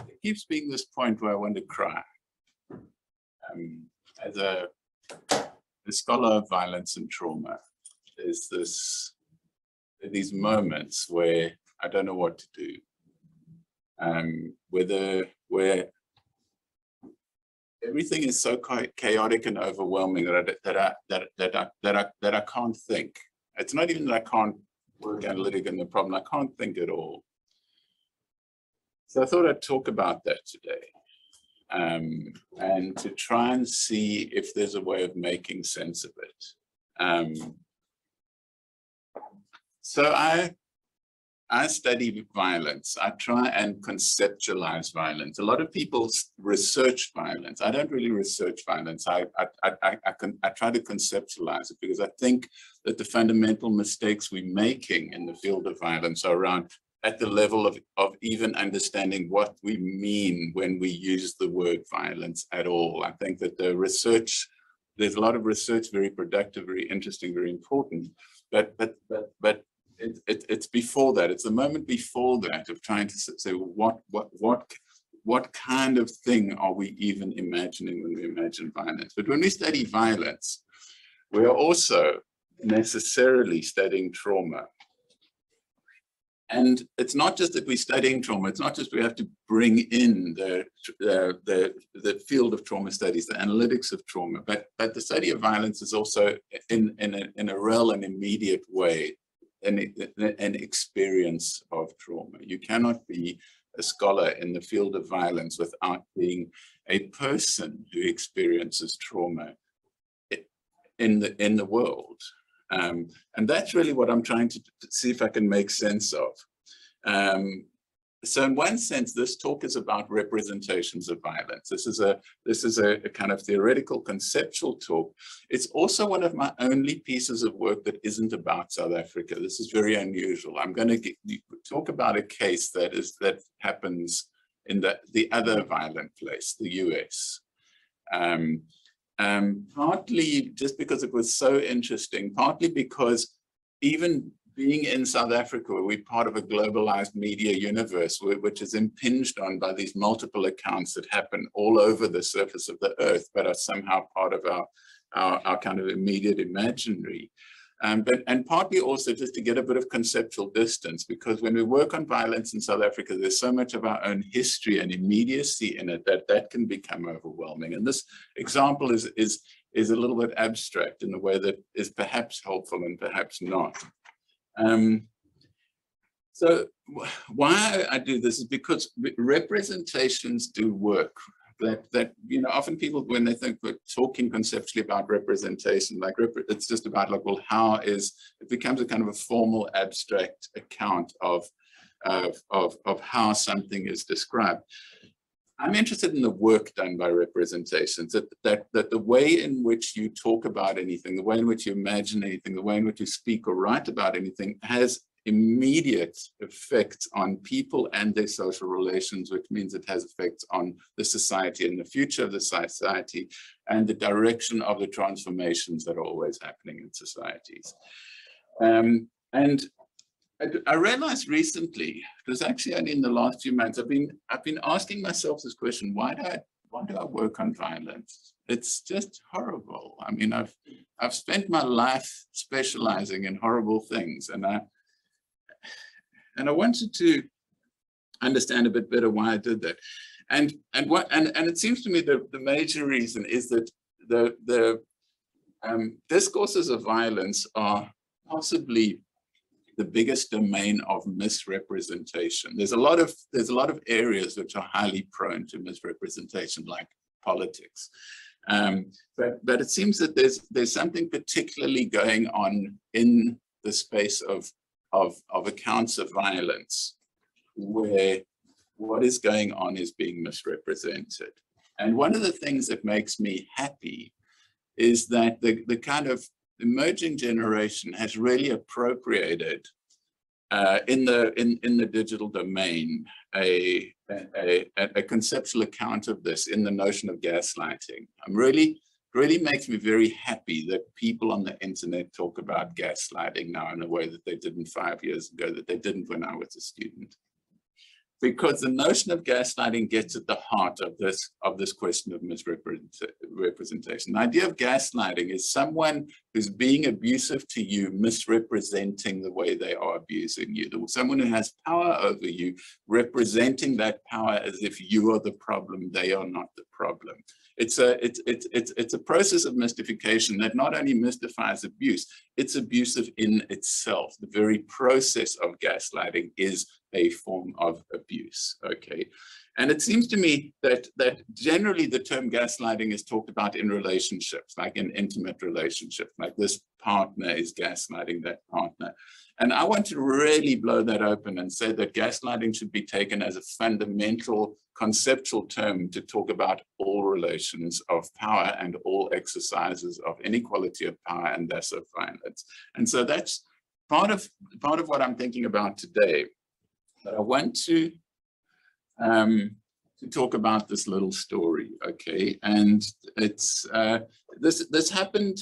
It keeps being this point where I want to cry. As a scholar of violence and trauma, there's these moments where I don't know what to do. Where everything is so chaotic and overwhelming that I can't think. It's not even that I can't work analytic in the problem. I can't think at all. So I thought I'd talk about that today, and to try and see if there's a way of making sense of it. So I study violence. I try and conceptualize violence. A lot of people research violence. I don't really research violence. I try to conceptualize it because I think that the fundamental mistakes we're making in the field of violence are around at the level of even understanding what we mean when we use the word violence at all. I think that the research, there's a lot of research, very productive, very interesting, very important, but it's before that. It's the moment before that of trying to say what kind of thing are we even imagining when we imagine violence? But when we study violence, we are also necessarily studying trauma. And it's not just that we're studying trauma. It's not just we have to bring in the field of trauma studies, the analytics of trauma, but the study of violence is also in a real and immediate way an experience of trauma. You cannot be a scholar in the field of violence without being a person who experiences trauma in the world. And that's really what I'm trying to see if I can make sense of. So in one sense, this talk is about representations of violence. This is a kind of theoretical conceptual talk. It's also one of my only pieces of work that isn't about South Africa. This is very unusual. I'm going to talk about a case that happens in the other violent place, the US. Partly just because it was so interesting, partly because even being in South Africa, we're part of a globalized media universe, which is impinged on by these multiple accounts that happen all over the surface of the earth, but are somehow part of our kind of immediate imaginary. And partly also just to get a bit of conceptual distance, because when we work on violence in South Africa, there's so much of our own history and immediacy in it that can become overwhelming. And this example is a little bit abstract in a way that is perhaps helpful and perhaps not. So why I do this is because representations do work. That you know, often people, when they think we're talking conceptually about representation, like it's just about like, well, how is it becomes a kind of a formal abstract account of how something is described. I'm interested in the work done by representations, that the way in which you talk about anything, the way in which you imagine anything, the way in which you speak or write about anything has immediate effects on people and their social relations, which means it has effects on the society and the future of the society and the direction of the transformations that are always happening in societies. And I realized recently, it was actually only in the last few months, I've been asking myself this question, why do I work on violence? It's just horrible. I mean, I've spent my life specializing in horrible things, and I wanted to understand a bit better why I did that. And it seems to me that the major reason is that the discourses of violence are possibly the biggest domain of misrepresentation. There's a lot of areas which are highly prone to misrepresentation, like politics. But it seems that there's something particularly going on in the space of accounts of violence, where what is going on is being misrepresented. And one of the things that makes me happy is that the kind of emerging generation has really appropriated in the digital domain a conceptual account of this in the notion of gaslighting. Really makes me very happy that people on the internet talk about gaslighting now in a way that they didn't 5 years ago, that they didn't when I was a student. because the notion of gaslighting gets at the heart of this question of misrepresentation. The idea of gaslighting is someone who's being abusive to you misrepresenting the way they are abusing you. Someone who has power over you representing that power as if you are the problem, they are not the problem. It's a process of mystification that not only mystifies abuse, it's abusive in itself. The very process of gaslighting is a form of abuse, okay? And it seems to me that, generally the term gaslighting is talked about in relationships, like in intimate relationships, like this partner is gaslighting that partner. And I want to really blow that open and say that gaslighting should be taken as a fundamental conceptual term to talk about all relations of power and all exercises of inequality of power and thus of violence. And so that's part of what I'm thinking about today. But I want to talk about this little story, okay? And it's this happened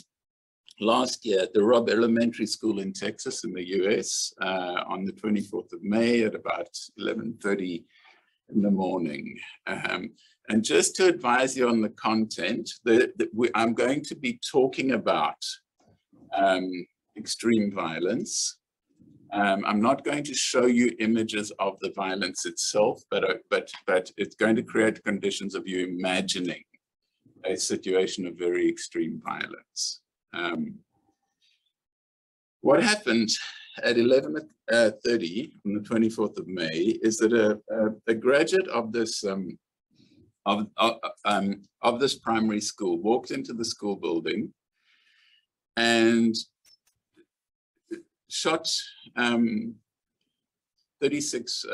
last year at the Robb Elementary School in Texas in the US on the 24th of May at about 11:30 in the morning. And just to advise you on the content, I'm going to be talking about extreme violence. I'm not going to show you images of the violence itself, but it's going to create conditions of you imagining a situation of very extreme violence. What happened at 11:30 on the 24th of May is that a graduate of this of this primary school walked into the school building and shot 36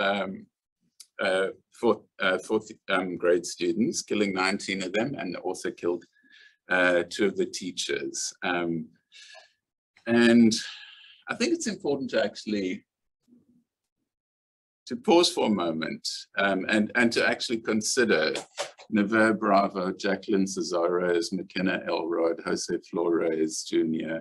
fourth grade students, killing 19 of them, and also killed two of the teachers. And I think it's important to actually pause for a moment and to actually consider Nevaeh Bravo, Jacqueline Cesaros, Makenna Elrod, Jose Flores Jr.,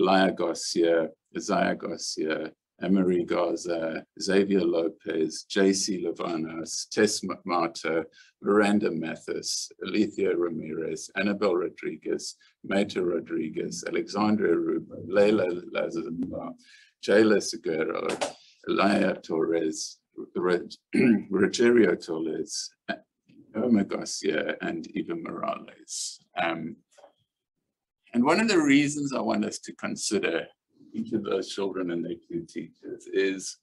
Eliahna Garcia, Zaya Garcia, Emery Garza, Xavier Lopez, J.C. Levanas, Tess Marta, Miranda Mathis, Alethea Ramirez, Annabel Rodriguez, Maita Rodriguez, Alexandria Rubo, Leila Lazaremba, Jayla Segura, Elaya Torres, Rogerio Torres, Omar Garcia, and Eva Morales. And one of the reasons I want us to consider each of those children and their two teachers is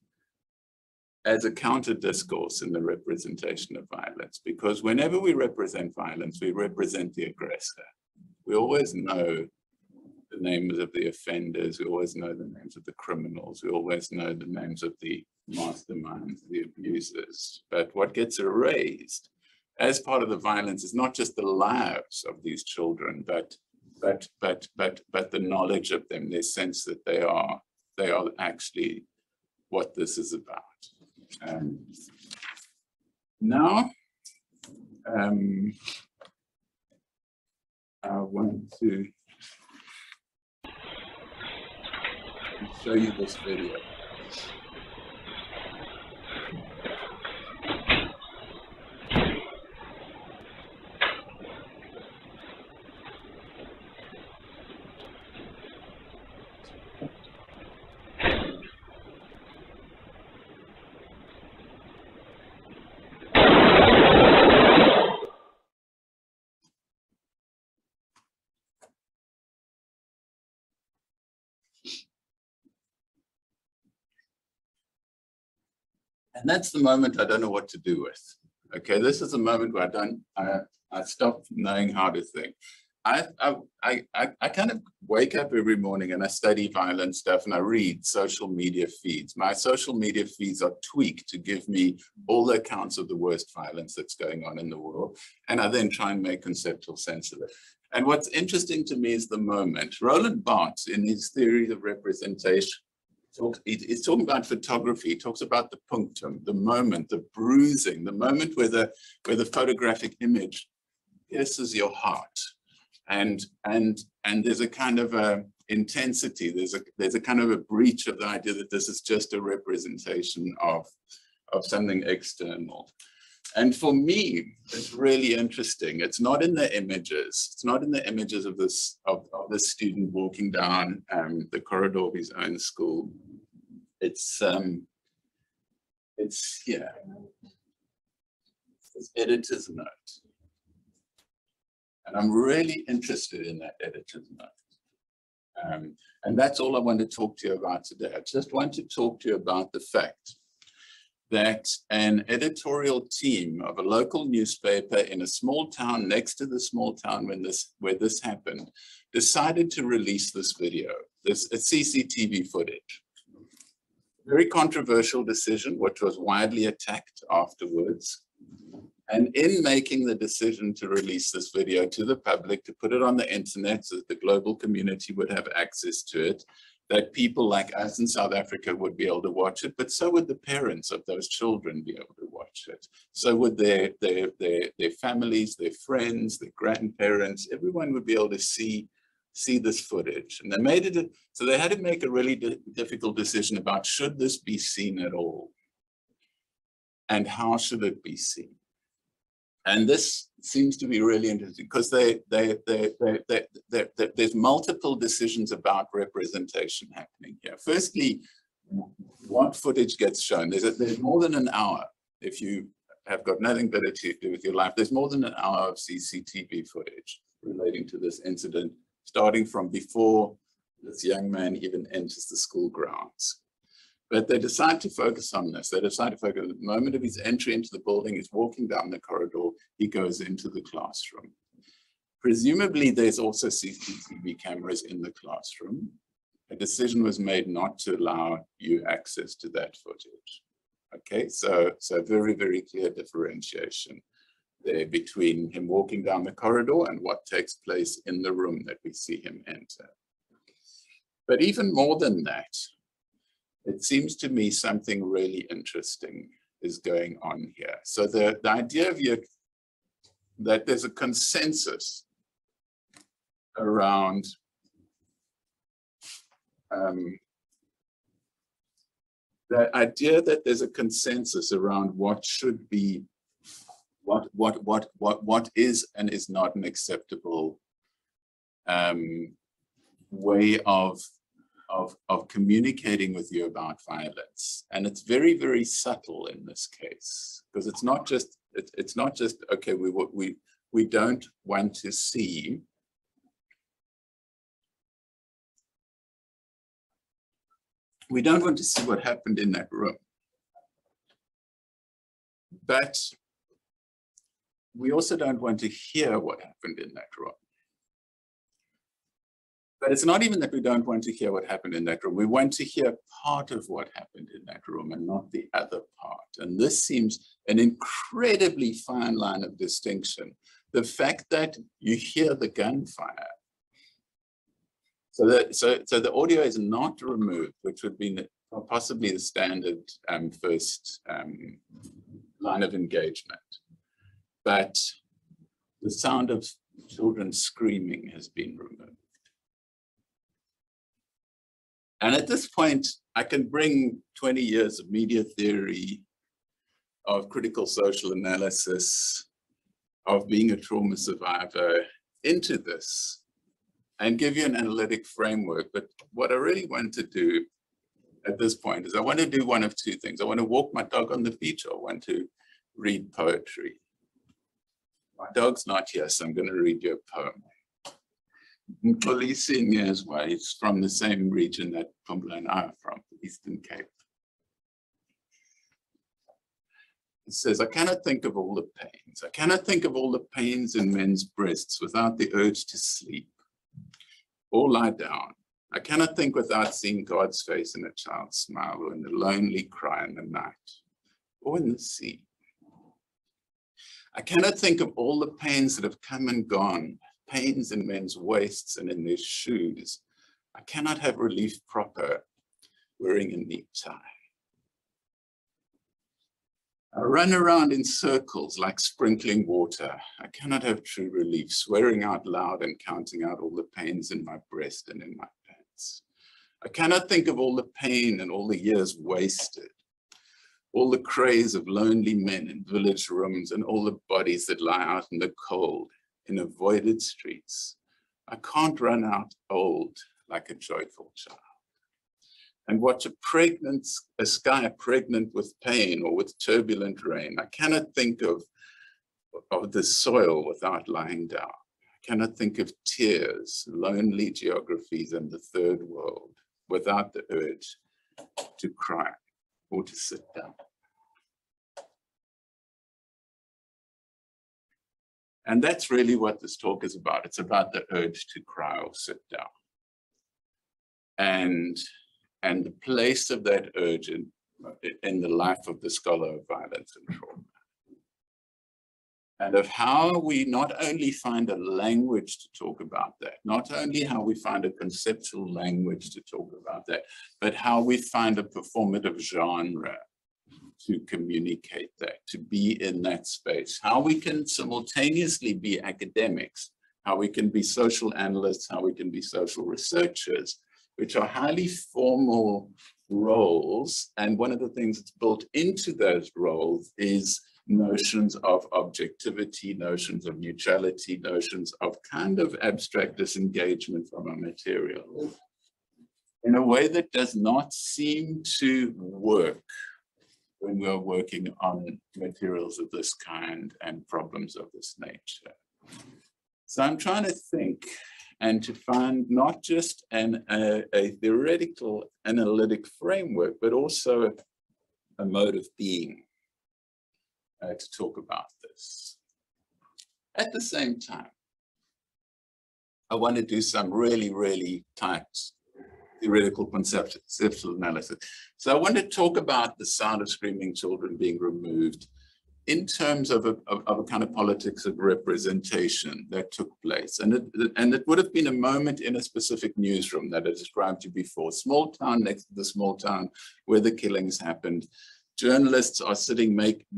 as a counter discourse in the representation of violence, because whenever we represent violence, we represent the aggressor. We always know the names of the offenders, we always know the names of the criminals, we always know the names of the masterminds, the abusers. But what gets erased as part of the violence is not just the lives of these children, but the knowledge of them, their sense that they are actually what this is about. Now, I want to show you this video. And that's the moment I don't know what to do with. Okay, this is a moment where I stop knowing how to think. I kind of wake up every morning and I study violent stuff and I read social media feeds. My social media feeds are tweaked to give me all the accounts of the worst violence that's going on in the world. And I then try and make conceptual sense of it. And what's interesting to me is the moment. Roland Barthes, in his theory of representation, he's talking about photography. He talks about the punctum, the moment, the bruising, the moment where the photographic image pierces your heart, and there's a kind of a intensity. There's a kind of a breach of the idea that this is just a representation of of something external. And for me, it's really interesting. It's not in the images. It's not in the images of this this student walking down the corridor of his own school. It's yeah. It's editor's note, and I'm really interested in that editor's note. And that's all I want to talk to you about today. I just want to talk to you about the fact that an editorial team of a local newspaper in a small town next to the small town where this happened decided to release this video, this CCTV footage. Very controversial decision, which was widely attacked afterwards. And in making the decision to release this video to the public, to put it on the internet so that the global community would have access to it, that people like us in South Africa would be able to watch it, but so would the parents of those children be able to watch it. So would their families, their friends, their grandparents, everyone would be able to see this footage. And they made it, so they had to make a really difficult decision about should this be seen at all? And how should it be seen? And this seems to be really interesting because there's multiple decisions about representation happening here. Firstly, what footage gets shown? There's more than an hour, if you have got nothing better to do with your life, there's more than an hour of CCTV footage relating to this incident, starting from before this young man even enters the school grounds. But they decide to focus on this. They decide to focus on the moment of his entry into the building, he's walking down the corridor, he goes into the classroom. Presumably there's also CCTV cameras in the classroom. A decision was made not to allow you access to that footage. Okay, so very, very clear differentiation there between him walking down the corridor and what takes place in the room that we see him enter. But even more than that, it seems to me something really interesting is going on here. So the idea of that there's a consensus around the idea that there's a consensus around what should be, what is and is not an acceptable way of communicating with you about violence. And it's very, very subtle in this case, because it's not just okay, we don't want to see what happened in that room, but we also don't want to hear what happened in that room. But it's not even that we don't want to hear what happened in that room. We want to hear part of what happened in that room and not the other part. And this seems an incredibly fine line of distinction. The fact that you hear the gunfire. So the audio is not removed, which would be possibly the standard first line of engagement. But the sound of children screaming has been removed. And at this point, I can bring 20 years of media theory, of critical social analysis, of being a trauma survivor into this and give you an analytic framework. But what I really want to do at this point is I want to do one of two things. I want to walk my dog on the beach, or I want to read poetry. My dog's not here, so I'm going to read you a poem. Policing as well. He's from the same region that Pumla and I are from, the Eastern Cape. It says, I cannot think of all the pains. I cannot think of all the pains in men's breasts without the urge to sleep or lie down. I cannot think without seeing God's face in a child's smile, or in the lonely cry in the night, or in the sea. I cannot think of all the pains that have come and gone, pains in men's waists and in their shoes. I cannot have relief proper wearing a neat tie. I run around in circles like sprinkling water. I cannot have true relief, swearing out loud and counting out all the pains in my breast and in my pants. I cannot think of all the pain and all the years wasted. all the craze of lonely men in village rooms and all the bodies that lie out in the cold in avoided streets. I can't run out old like a joyful child and watch a sky pregnant with pain or with turbulent rain. I cannot think of the soil without lying down. I cannot think of tears, lonely geographies and the third world without the urge to cry or to sit down. And that's really what this talk is about. It's about the urge to cry or sit down. And the place of that urge in the life of the scholar of violence and trauma. And of how we not only find a language to talk about that, not only how we find a conceptual language to talk about that, but how we find a performative genre to communicate that, to be in that space, how we can simultaneously be academics, how we can be social analysts, how we can be social researchers, which are highly formal roles. And one of the things that's built into those roles is notions of objectivity, notions of neutrality, notions of kind of abstract disengagement from our material in a way that does not seem to work when we're working on materials of this kind and problems of this nature. So I'm trying to think and to find not just a theoretical analytic framework, but also a mode of being to talk about this. At the same time, I want to do some really, really tight theoretical conceptual analysis. So I want to talk about the sound of screaming children being removed in terms of a kind of politics of representation that took place. And it would have been a moment in a specific newsroom that I described you before, small town next to the small town where the killings happened. Journalists are sitting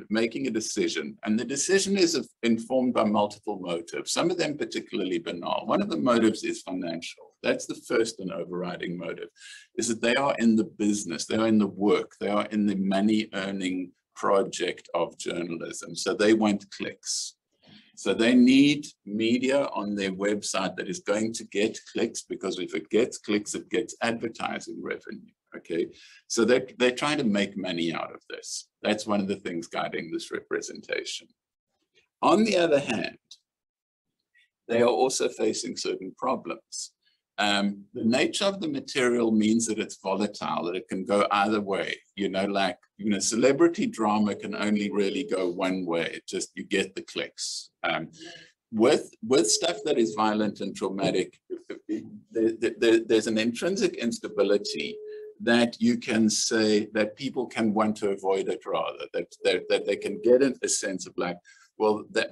making a decision, and the decision is informed by multiple motives, some of them particularly banal. One of the motives is financial. That's the first and overriding motive, is that they are in the business, they are in the work, they are in the money earning project of journalism. So they want clicks. So they need media on their website that is going to get clicks, because if it gets clicks, it gets advertising revenue. Okay, so they're trying to make money out of this. That's one of the things guiding this representation. On the other hand, they are also facing certain problems. The nature of the material means that it's volatile, that it can go either way, celebrity drama can only really go one way. It just, you get the clicks. With stuff that is violent and traumatic, there's an intrinsic instability that you can say that people can want to avoid it, rather that they can get a sense of like, well, that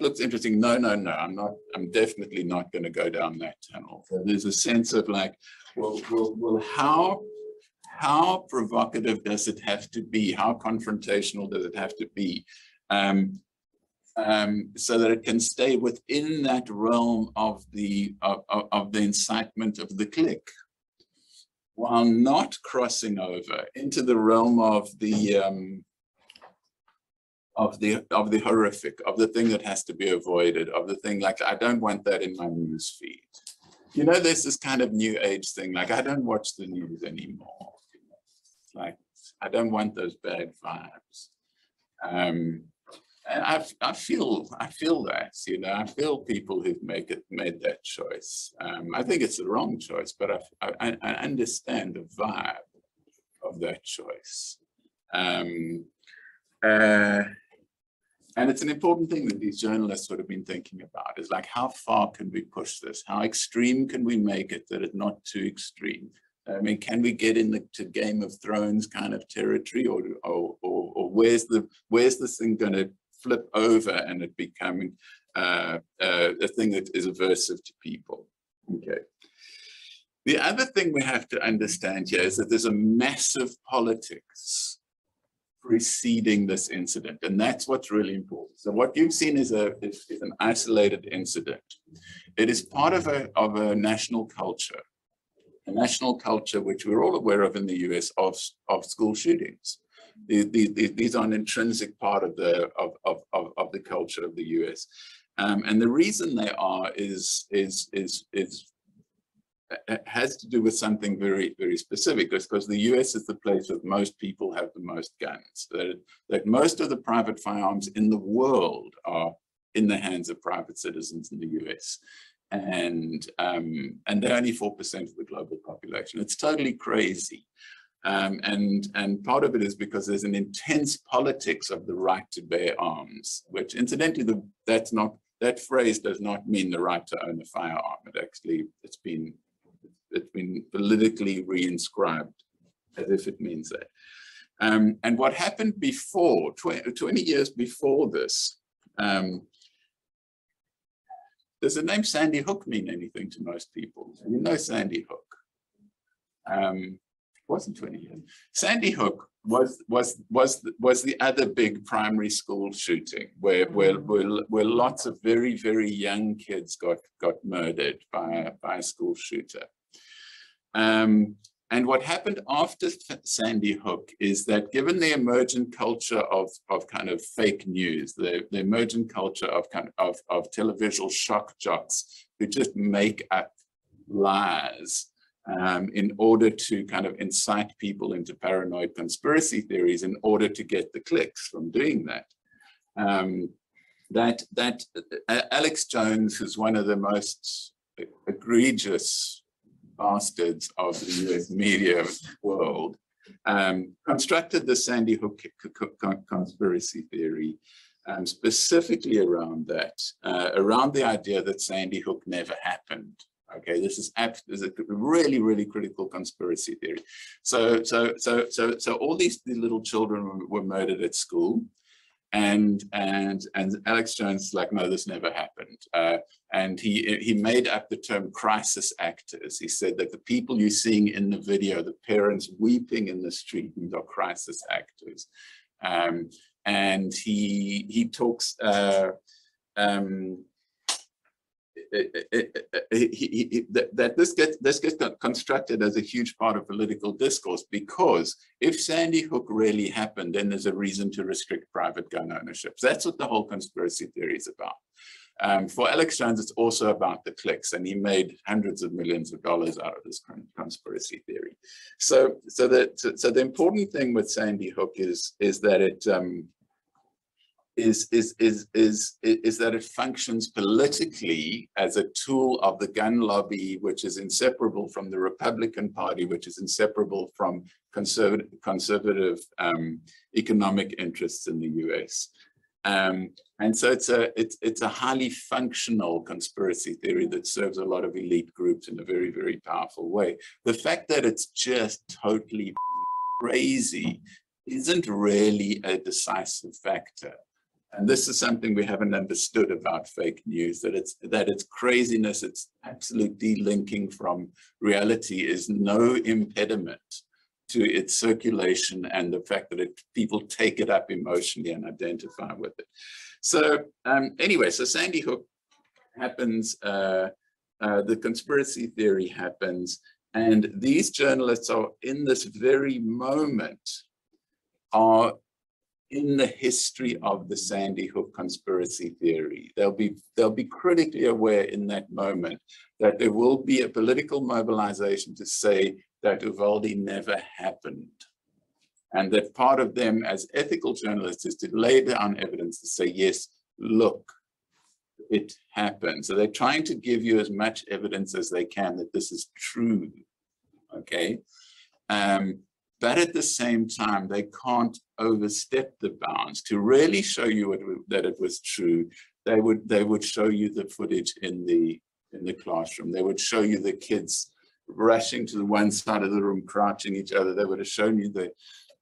looks interesting. No, I'm definitely not going to go down that tunnel. So there's a sense of like, well, how provocative does it have to be? How confrontational does it have to be? So that it can stay within that realm of the incitement of the click, while not crossing over into the realm of the horrific, of the thing that has to be avoided, of the thing like, I don't want that in my news feed. There's this kind of new age thing, like, I don't watch the news anymore. Like, I don't want those bad vibes. And I feel that, I feel people who've made that choice. I think it's the wrong choice, but I understand the vibe of that choice. And it's an important thing that these journalists would have been thinking about, is like, how far can we push this? How extreme can we make it that it's not too extreme? I mean, can we get in to Game of Thrones kind of territory, or where's this thing going to flip over and it becoming a thing that is aversive to people? Okay. The other thing we have to understand here is that there's a massive politics preceding this incident, and that's what's really important. So what you've seen is an isolated incident. It is part of a national culture, a national culture which we're all aware of in the US of school shootings, These are an intrinsic part of the culture of the US. And the reason they are has to do with something very, very specific, because the US is the place that most people have the most guns. That most of the private firearms in the world are in the hands of private citizens in the US. And they're only 4% of the global population. It's totally crazy. And part of it is because there's an intense politics of the right to bear arms, which incidentally, that phrase does not mean the right to own a firearm. It actually, it's been politically reinscribed as if it means that. And what happened before, 20 years before this, does the name Sandy Hook mean anything to most people? You know Sandy Hook. Wasn't 20 years. Sandy Hook was the other big primary school shooting where lots of very, very young kids got murdered by a school shooter. And what happened after Sandy Hook is that, given the emergent culture of kind of fake news, the emergent culture of televisual shock jocks who just make up lies in order to kind of incite people into paranoid conspiracy theories in order to get the clicks from doing that. Alex Jones, who's one of the most egregious bastards of the US media world, constructed the Sandy Hook conspiracy theory, specifically around that, around the idea that Sandy Hook never happened. Okay, this is a really, really critical conspiracy theory. So all these little children were murdered at school, and Alex Jones is like, no, this never happened. And he made up the term crisis actors. He said that the people you're seeing in the video, the parents weeping in the street, are crisis actors. And he talks. This gets constructed as a huge part of political discourse, because if Sandy Hook really happened, then there's a reason to restrict private gun ownership. So that's what the whole conspiracy theory is about. For Alex Jones, it's also about the clicks, and he made hundreds of millions of dollars out of this conspiracy theory. So the important thing with Sandy Hook is that it is that it functions politically as a tool of the gun lobby, which is inseparable from the Republican Party, which is inseparable from conservative economic interests in the US. And so it's a highly functional conspiracy theory that serves a lot of elite groups in a very, very powerful way. The fact that it's just totally crazy isn't really a decisive factor. And this is something we haven't understood about fake news, that its craziness, its absolute delinking from reality is no impediment to its circulation, and the fact that people take it up emotionally and identify with it. So anyway, so Sandy Hook happens, the conspiracy theory happens, and these journalists are in this very moment are in the history of the Sandy Hook conspiracy theory. They'll be critically aware in that moment that there will be a political mobilization to say that Uvalde never happened. And that part of them as ethical journalists is to lay down evidence to say, yes, look, it happened. So they're trying to give you as much evidence as they can that this is true, okay? But at the same time, they can't overstep the bounds. To really show you that it was true, they would show you the footage in the classroom. They would show you the kids rushing to the one side of the room, crouching each other. They would have shown you the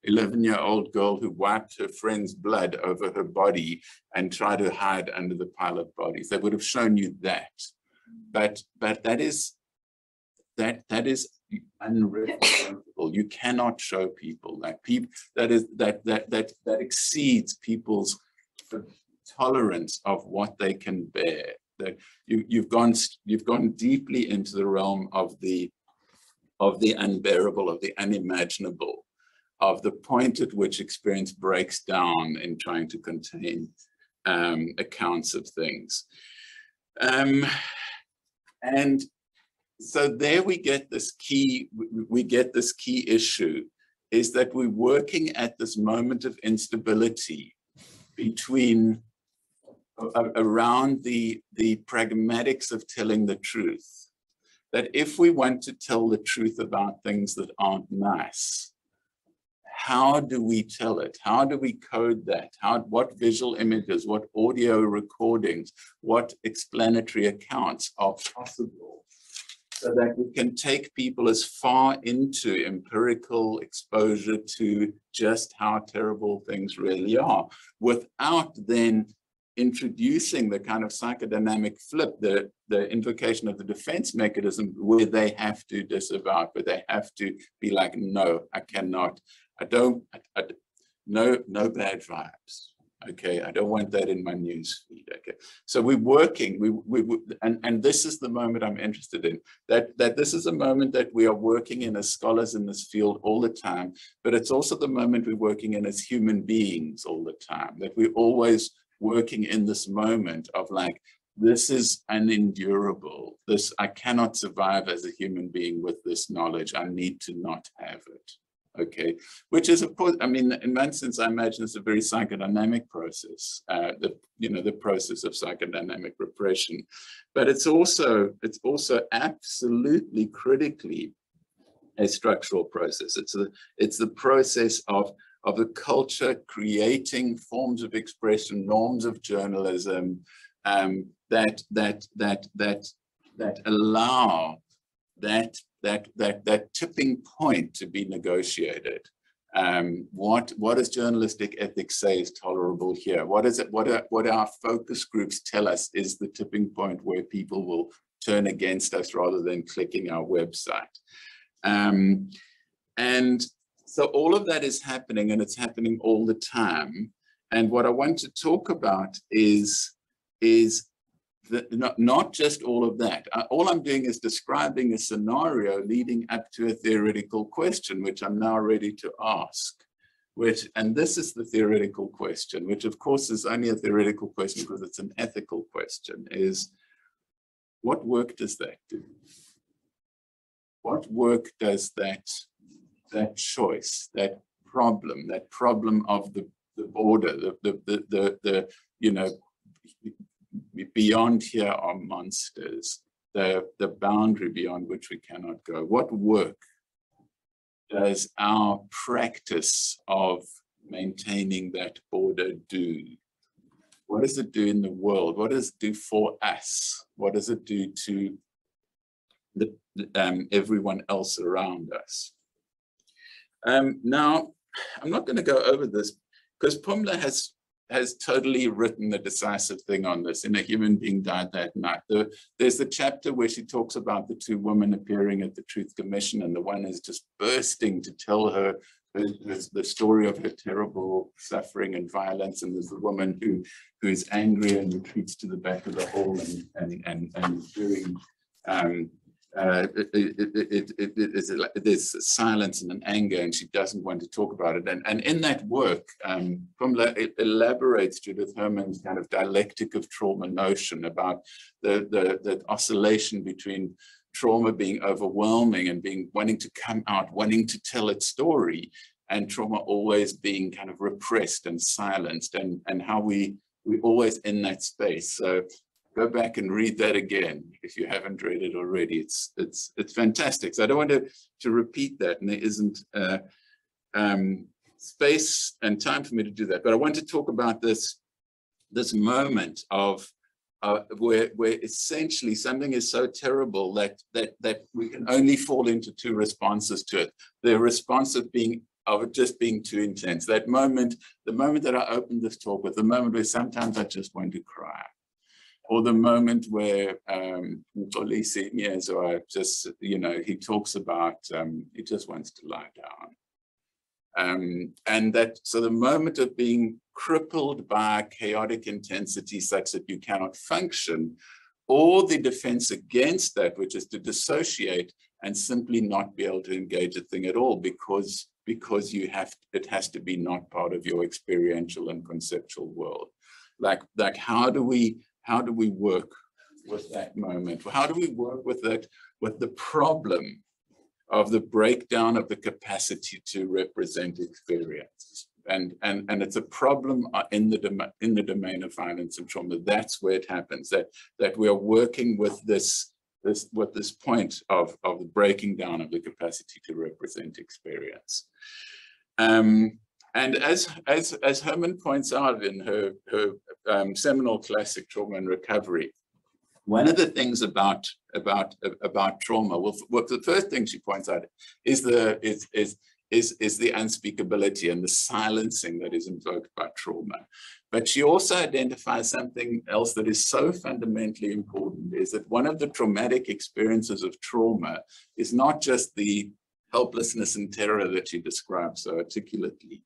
11-year-old girl who wiped her friend's blood over her body and tried to hide under the pile of bodies. They would have shown you that. But that is unrepresentable. You cannot show people that. That exceeds people's tolerance of what they can bear. That you've gone deeply into the realm of the unbearable, of the unimaginable, of the point at which experience breaks down in trying to contain accounts of things. And so there we get this key, issue, is that we're working at this moment of instability between, around the pragmatics of telling the truth. That if we want to tell the truth about things that aren't nice, how do we tell it? How do we code that? What visual images, what audio recordings, what explanatory accounts are possible so that we can take people as far into empirical exposure to just how terrible things really are without then introducing the kind of psychodynamic flip, the invocation of the defense mechanism where they have to disavow, where they have to be like, no, I cannot. No bad vibes. Okay, I don't want that in my newsfeed. Okay, so we're working. And this is the moment I'm interested in. That this is a moment that we are working in as scholars in this field all the time. But it's also the moment we're working in as human beings all the time. That we're always working in this moment of like, this is unendurable. This, I cannot survive as a human being with this knowledge. I need to not have it. Okay, which is, of course, I mean, in one sense, I imagine it's a very psychodynamic process, the process of psychodynamic repression, but it's also absolutely critically a structural process. It's the process of the culture creating forms of expression, norms of journalism, that allow that tipping point to be negotiated. What does journalistic ethics say is tolerable here? What our focus groups tell us is the tipping point where people will turn against us rather than clicking our website. And so all of that is happening, and it's happening all the time. And what I want to talk about is not just all of that. All I'm doing is describing a scenario leading up to a theoretical question, which I'm now ready to ask. And this is the theoretical question, which of course is only a theoretical question because it's an ethical question, is what work does that do? What work does that choice, that problem of the border, the beyond here are monsters, the boundary beyond which we cannot go. What work does our practice of maintaining that border do? What does it do in the world? What does it do for us? What does it do to everyone else around us? Now, I'm not going to go over this because Pumla has totally written the decisive thing on this in A Human Being Died That Night. There's the chapter where she talks about the two women appearing at the Truth Commission, and the one is just bursting to tell her the story of her terrible suffering and violence, and there's the woman who is angry and retreats to the back of the hall and doing there's silence and an anger, and she doesn't want to talk about it. And in that work, Pumla elaborates Judith Herman's kind of dialectic of trauma notion about the oscillation between trauma being overwhelming and being wanting to come out, wanting to tell its story, and trauma always being kind of repressed and silenced, and how we always in that space. So go back and read that again if you haven't read it already. It's fantastic. So I don't want to repeat that, and there isn't space and time for me to do that. But I want to talk about this moment of where essentially something is so terrible that we can only fall into two responses to it. The response of it just being too intense. That moment, the moment that I opened this talk with, the moment where sometimes I just want to cry. Or the moment where he talks about he just wants to lie down, and that. So the moment of being crippled by chaotic intensity such that you cannot function, or the defense against that, which is to dissociate and simply not be able to engage a thing at all because because you have, it has to be not part of your experiential and conceptual world. Like how do we work with that moment? How do we work with that, with the problem of the breakdown of the capacity to represent experience? And it's a problem in the domain of violence and trauma. That's where it happens, that we are working with this point of the breaking down of the capacity to represent experience. And as Herman points out in her seminal classic Trauma and Recovery, one of the things about trauma, well, the first thing she points out is the unspeakability and the silencing that is invoked by trauma. But she also identifies something else that is so fundamentally important, is that one of the traumatic experiences of trauma is not just the helplessness and terror that she describes so articulately,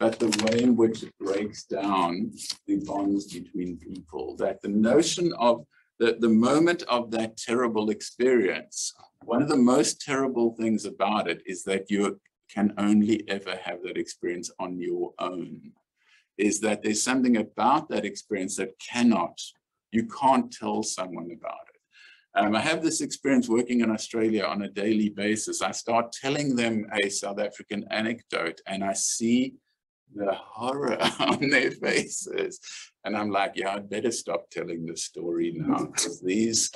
but the way in which it breaks down the bonds between people, that the notion of the moment of that terrible experience, one of the most terrible things about it is that you're can only ever have that experience on your own, is that there's something about that experience that you can't tell someone about it. I have this experience working in Australia on a daily basis. I start telling them a South African anecdote and I see the horror on their faces. And I'm like, yeah, I'd better stop telling this story now, because these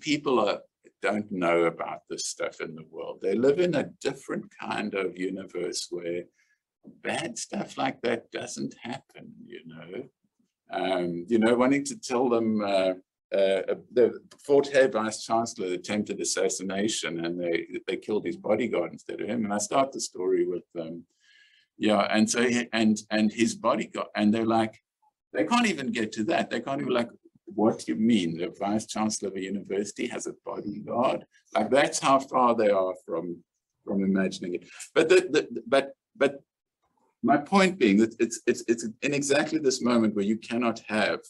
people don't know about this stuff in the world. They live in a different kind of universe where bad stuff like that doesn't happen, you know. Wanting to tell them the Fort Hare Vice Chancellor attempted assassination and they killed his bodyguard instead of him. And I start the story with them, and his bodyguard, and they're like, they can't even get to that. They can't even, like, what do you mean? The Vice Chancellor of a university has a bodyguard? Like, that's how far they are from imagining it. But but my point being that it's in exactly this moment where you cannot have,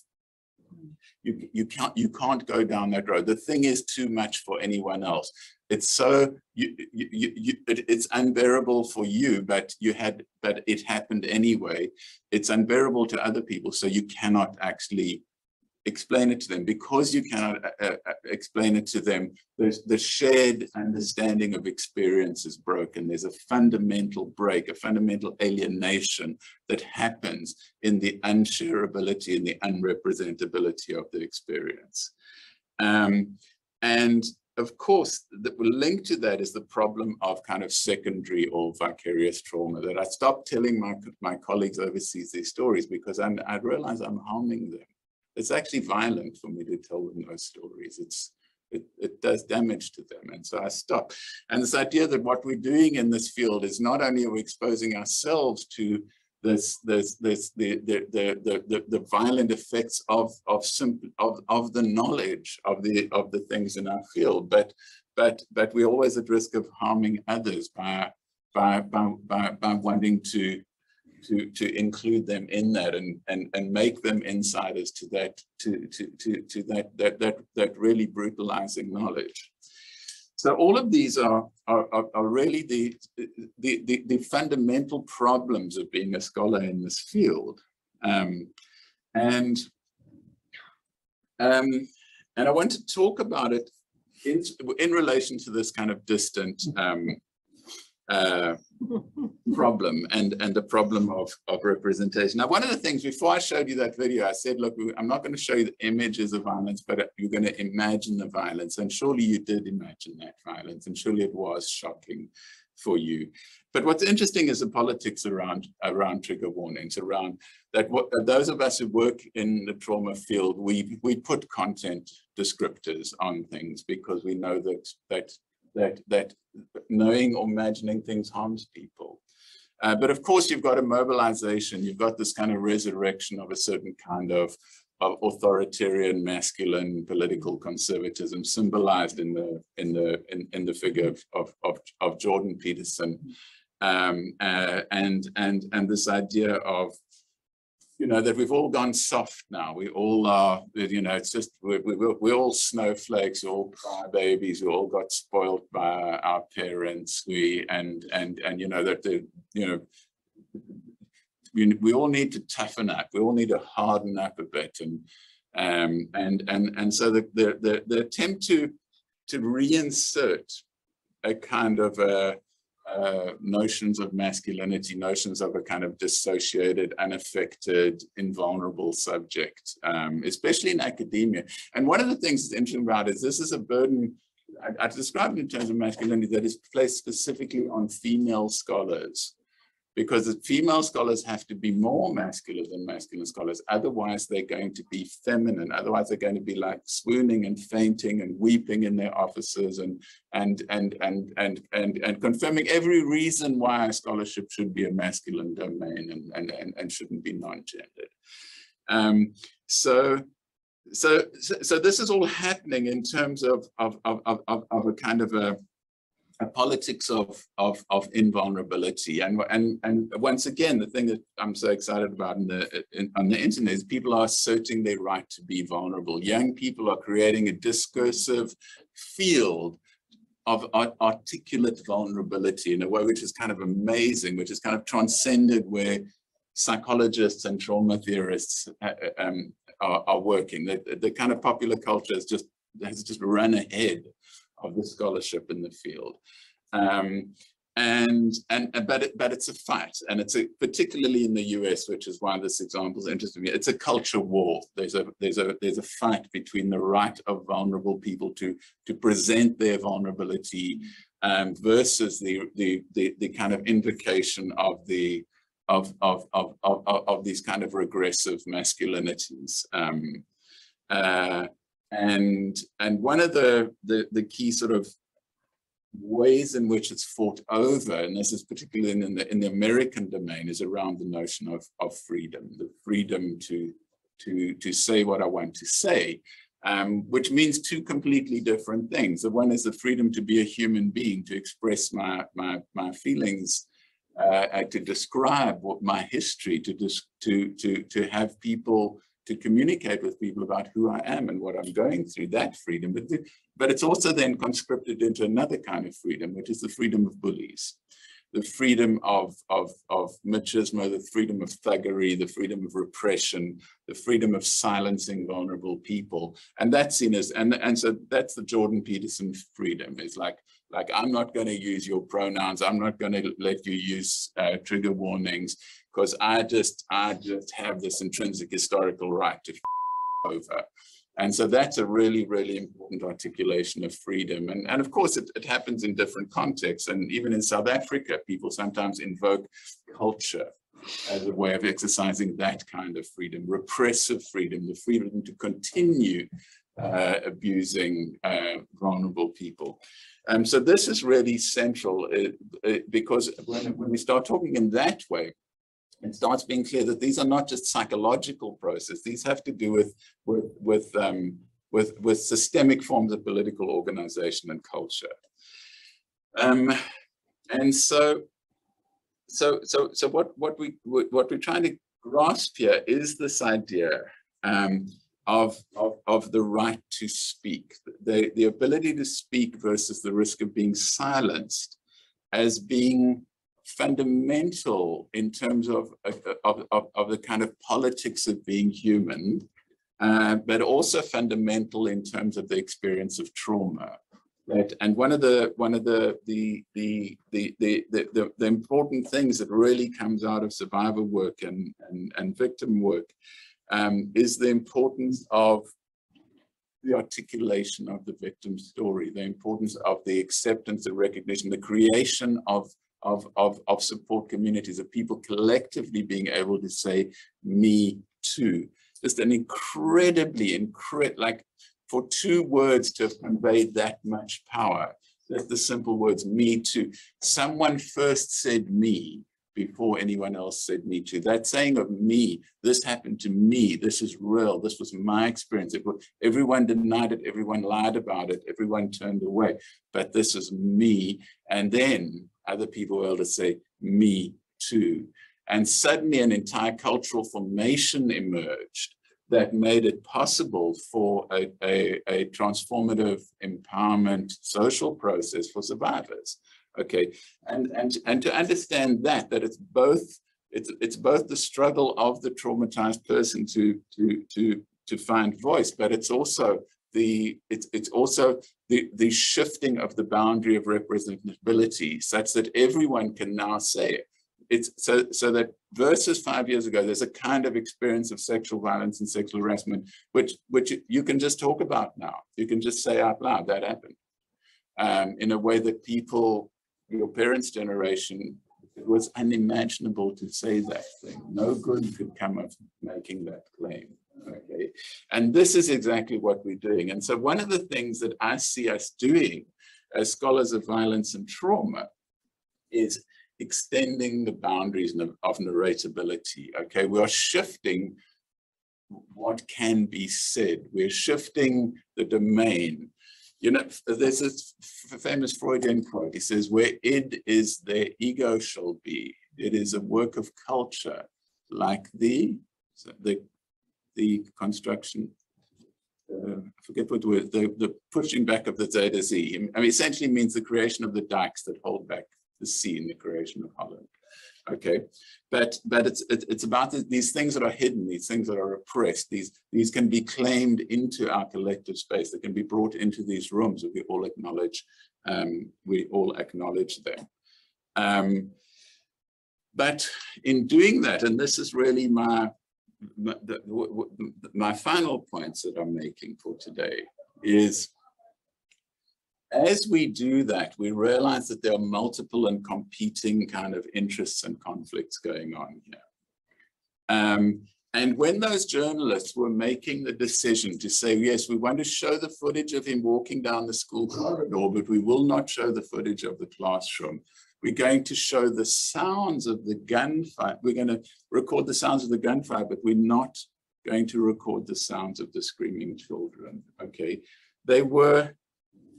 you can't go down that road. The thing is too much for anyone else. It's so it's unbearable for you, but it happened anyway. It's unbearable to other people, so you cannot actually explain it to them. Because you cannot explain it to them, the shared understanding of experience is broken. There's a fundamental break, a fundamental alienation that happens in the unshareability and the unrepresentability of the experience. And of course, the link to that is the problem of kind of secondary or vicarious trauma, that I stopped telling my colleagues overseas these stories because I realized I'm harming them. It's actually violent for me to tell them those stories. It does damage to them, and so I stop. And this idea that what we're doing in this field is not only are we exposing ourselves to the violent effects of the knowledge of the things in our field, but we're always at risk of harming others by wanting to include them in that and make them insiders to that really brutalizing knowledge. So all of these are really the fundamental problems of being a scholar in this field. And I want to talk about it in relation to this kind of distant problem and the problem of representation. Now, one of the things, before I showed you that video, I said, look, I'm not going to show you the images of violence, but you're going to imagine the violence. And surely you did imagine that violence, and surely it was shocking for you. But what's interesting is the politics around trigger warnings, around that. What those of us who work in the trauma field, we put content descriptors on things because we know that knowing or imagining things harms people. But of course, you've got a mobilization, you've got this kind of resurrection of a certain kind of authoritarian, masculine, political conservatism, symbolized in the figure of Jordan Peterson, and this idea of you know, that we've all gone soft now. We all are, you know, it's just, we're all snowflakes, all crybabies, we all got spoiled by our parents. And you know, that, you know, we all need to toughen up. We all need to harden up a bit. And so the attempt to reinsert a kind of notions of masculinity, notions of a kind of dissociated, unaffected, invulnerable subject, especially in academia. And one of the things that's interesting about it is this is a burden, I described it in terms of masculinity, that is placed specifically on female scholars, because the female scholars have to be more masculine than masculine scholars. Otherwise, they're going to be feminine. Otherwise, they're going to be like swooning and fainting and weeping in their offices and confirming every reason why scholarship should be a masculine domain and shouldn't be non-gendered. So this is all happening in terms of a kind of a politics of invulnerability, and once again, the thing that I'm so excited about on the internet is people are asserting their right to be vulnerable. Young people are creating a discursive field of articulate vulnerability in a way which is kind of amazing, which is kind of transcended where psychologists and trauma theorists are working. The kind of popular culture has just run ahead of the scholarship in the field, but it's a fight, and it's particularly in the US, which is why this example is interesting. It's a culture war. There's a fight between the right of vulnerable people to present their vulnerability versus the kind of invocation of these kind of regressive masculinities. And one of the key sort of ways in which it's fought over, and this is particularly in the American domain, is around the notion of freedom, the freedom to say what I want to say, which means two completely different things. The one is the freedom to be a human being, to express my feelings, to describe what my history, to have people, to communicate with people about who I am and what I'm going through, that freedom. But it's also then conscripted into another kind of freedom, which is the freedom of bullies, the freedom of machismo, the freedom of thuggery, the freedom of repression, the freedom of silencing vulnerable people. And that's seen as, and so that's the Jordan Peterson freedom. It's like, I'm not going to use your pronouns. I'm not going to let you use trigger warnings, because I just have this intrinsic historical right to over. And so that's a really, really important articulation of freedom. And of course, it happens in different contexts. And even in South Africa, people sometimes invoke culture as a way of exercising that kind of freedom, repressive freedom, the freedom to continue abusing vulnerable people. So this is really central, because when we start talking in that way, it starts being clear that these are not just psychological processes. These have to do with systemic forms of political organization and culture. And so what we're trying to grasp here is this idea of the right to speak, the ability to speak versus the risk of being silenced, as being fundamental in terms of the kind of politics of being human, but also fundamental in terms of the experience of trauma. Right. And one of the important things that really comes out of survivor work and victim work is the importance of the articulation of the victim's story, the importance of the acceptance, the recognition, the creation of support communities, of people collectively being able to say, me too. Just an incredibly, like, for two words to have conveyed that much power, just the simple words, me too. Someone first said me before anyone else said me too. That saying of me, this happened to me, this is real, this was my experience. Everyone denied it, everyone lied about it, everyone turned away, but this is me. And then other people were able to say me too. And suddenly an entire cultural formation emerged that made it possible for a transformative empowerment social process for survivors. Okay, and to understand that it's both, it's both the struggle of the traumatized person to find voice, but it's also the shifting of the boundary of representability, such that everyone can now say it. It's so that versus 5 years ago, there's a kind of experience of sexual violence and sexual harassment, which you can just talk about now. You can just say out loud, that happened. In a way that people, your parents' generation, it was unimaginable to say that thing. No good could come of making that claim. Okay, and this is exactly what we're doing. And so one of the things that I see us doing as scholars of violence and trauma is extending the boundaries of narratability. Okay, we are shifting what can be said. We're shifting the domain. You know, there's this famous Freudian quote. He says, where id is, there ego shall be. It is a work of culture, like the construction, I forget what word, the pushing back of the Zeta Z. I mean, essentially means the creation of the dikes that hold back the sea in the creation of Holland. Okay, but it's about these things that are hidden, these things that are repressed. These can be claimed into our collective space. They can be brought into these rooms if we all acknowledge. We all acknowledge them. But in doing that, and this is really my final points that I'm making for today is, as we do that, we realize that there are multiple and competing kind of interests and conflicts going on here. And when those journalists were making the decision to say, yes, we want to show the footage of him walking down the school corridor, but we will not show the footage of the classroom. We're going to show the sounds of the gunfire. We're going to record the sounds of the gunfire, but we're not going to record the sounds of the screaming children. Okay, they were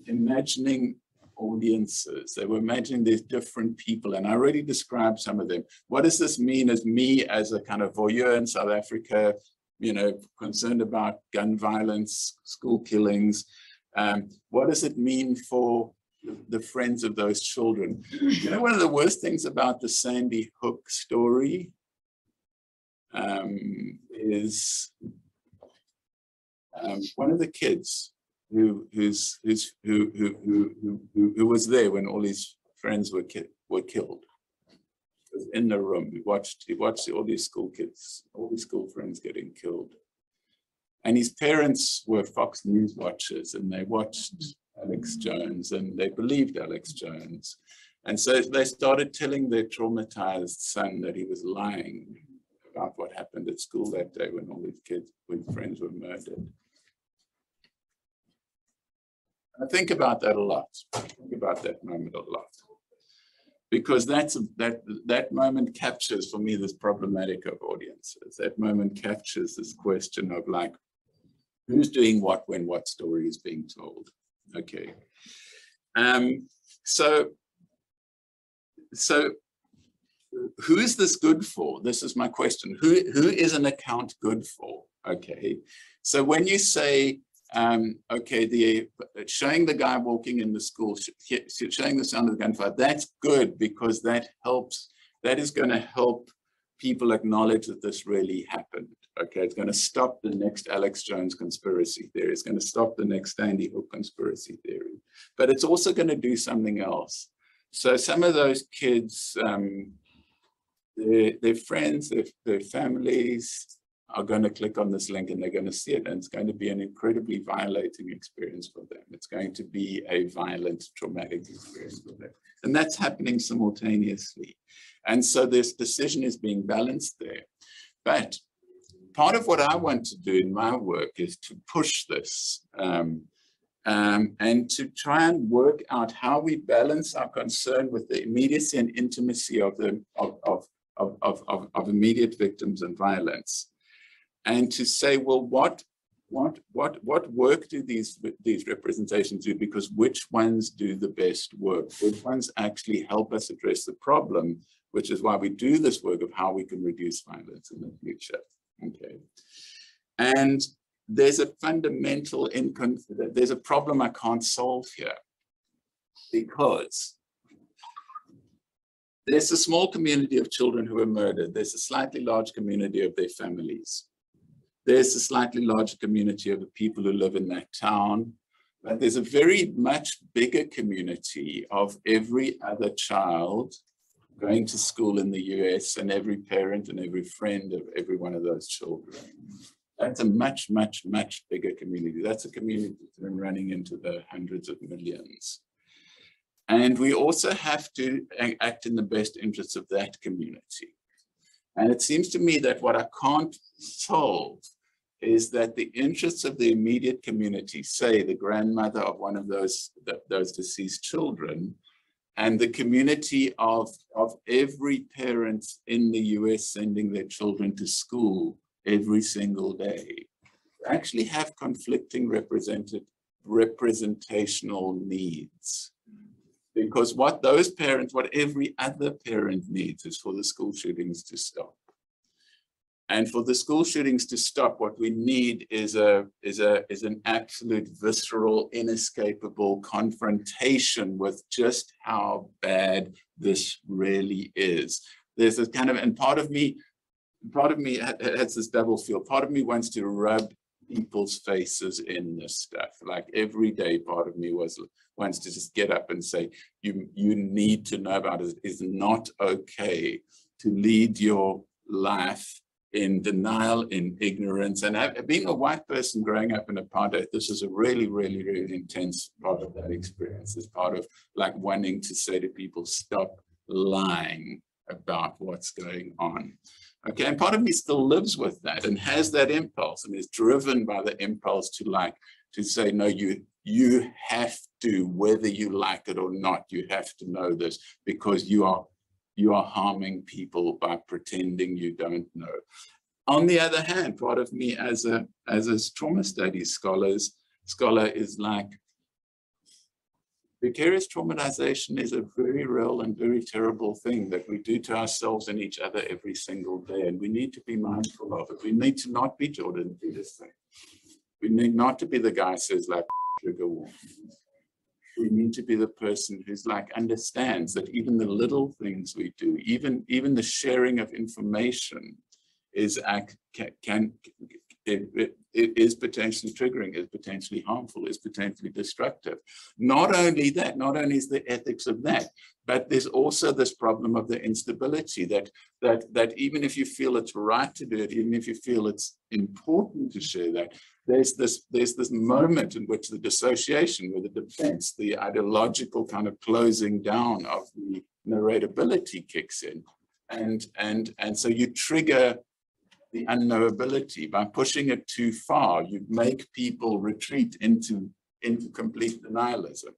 imagining audiences. They were imagining these different people, and I already described some of them. What does this mean as me as a kind of voyeur in South Africa, you know, concerned about gun violence, school killings? What does it mean for the friends of those children? You know, one of the worst things about the Sandy Hook story is one of the kids who was there when all his friends were killed. He was in the room. He watched all these school kids, all his school friends getting killed. And his parents were Fox News watchers, and they watched Alex Jones, and they believed Alex Jones. And so they started telling their traumatized son that he was lying about what happened at school that day when all his kids, when friends were murdered. I think about that a lot. I think about that moment a lot, because that moment captures for me this problematic of audiences. That moment captures this question of, like, who's doing what when what story is being told. Okay, so who is this good for? This is my question. Who is an account good for? Okay, so when you say, okay, showing the guy walking in the school, showing the sound of the gunfire, that's good, because that helps, that is going to help people acknowledge that this really happened. Okay, it's going to stop the next Alex Jones conspiracy theory. It's going to stop the next Sandy Hook conspiracy theory, but it's also going to do something else. So some of those kids, their friends, their families, are going to click on this link, and they're going to see it, and it's going to be an incredibly violating experience for them. It's going to be a violent, traumatic experience for them. And that's happening simultaneously. And so this decision is being balanced there. But part of what I want to do in my work is to push this and to try and work out how we balance our concern with the immediacy and intimacy of immediate victims and violence, and to say, well, what work do these representations do? Because which ones do the best work? Which ones actually help us address the problem which is why we do this work of how we can reduce violence in the future. Okay. And there's a fundamental inconsistent, there's a problem I can't solve here, because there's a small community of children who are murdered. There's a slightly large community of their families. There's a slightly larger community of the people who live in that town. But there's a very much bigger community of every other child going to school in the US and every parent and every friend of every one of those children. That's a much, much, much bigger community. That's a community that's been running into the hundreds of millions. And we also have to act in the best interests of that community. And it seems to me that what I can't solve is that the interests of the immediate community, say the grandmother of one of those deceased children, and the community of every parent in the US sending their children to school every single day, actually have conflicting representational needs. Because what those parents, what every other parent needs is for the school shootings to stop. And for the school shootings to stop, what we need is an absolute visceral, inescapable confrontation with just how bad this really is. There's this kind of, and part of me has this double feel. Part of me wants to rub people's faces in this stuff. Like every day, part of me wants to just get up and say, you need to know about it. It's not okay to lead your life in denial, in ignorance. And being a white person growing up in apartheid, this is a really, really, really intense part of that experience. It's part of like wanting to say to people, stop lying about what's going on. Okay, and part of me still lives with that and has that impulse and is driven by the impulse to like, to say, no, you have to, whether you like it or not, you have to know this, because you are harming people by pretending you don't know. On the other hand, part of me as a trauma studies scholar is like, vicarious traumatization is a very real and very terrible thing that we do to ourselves and each other every single day. And we need to be mindful of it. We need to not be Jordan Peterson. We need not to be the guy who says like trigger warning. We need to be the person who's like understands that even the little things we do, even the sharing of information is it is potentially triggering, is potentially harmful, is potentially destructive. Not only that, not only is the ethics of that, but there's also this problem of the instability that even if you feel it's right to do it, even if you feel it's important to share that, there's this moment in which the dissociation with the defense, the ideological kind of closing down of the narratability kicks in. And so you trigger the unknowability by pushing it too far. You make people retreat into complete denialism,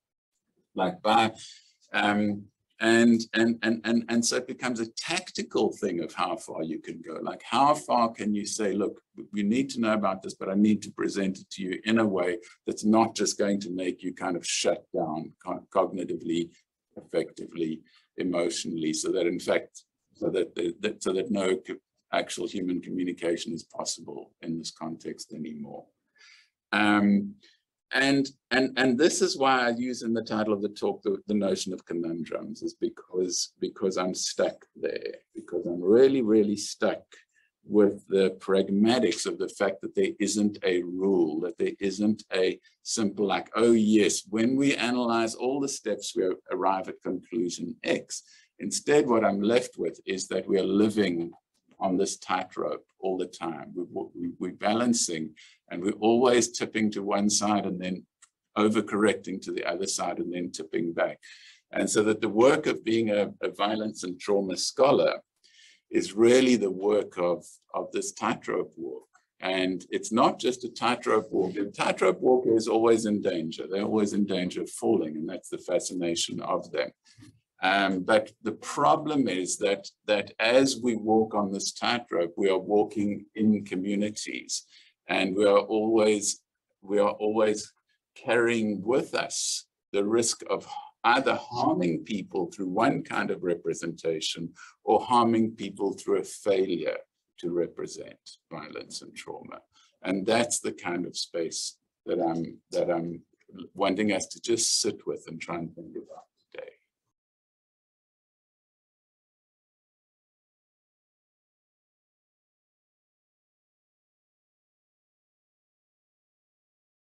like by and so it becomes a tactical thing of how far you can go. Like how far can you say, look, you need to know about this, but I need to present it to you in a way that's not just going to make you kind of shut down cognitively, effectively, emotionally, so that in fact, so that no actual human communication is possible in this context anymore. And this is why I use in the title of the talk the notion of conundrums, is because I'm stuck there, because I'm really, really stuck with the pragmatics of the fact that there isn't a rule, that there isn't a simple like, oh yes, when we analyze all the steps, we arrive at conclusion X. Instead, what I'm left with is that we are living on this tightrope all the time. We're balancing, and we're always tipping to one side and then overcorrecting to the other side and then tipping back. And so that the work of being a violence and trauma scholar is really the work of this tightrope walk. And it's not just a tightrope walk. The tightrope walk is always in danger. They're always in danger of falling, and that's the fascination of them. But the problem is that as we walk on this tightrope, we are walking in communities, and we are always carrying with us the risk of either harming people through one kind of representation or harming people through a failure to represent violence and trauma. And that's the kind of space that I'm wanting us to just sit with and try and think about.